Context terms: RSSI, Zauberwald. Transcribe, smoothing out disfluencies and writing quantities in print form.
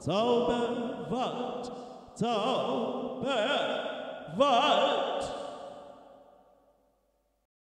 Zauberwald, Zauberwald.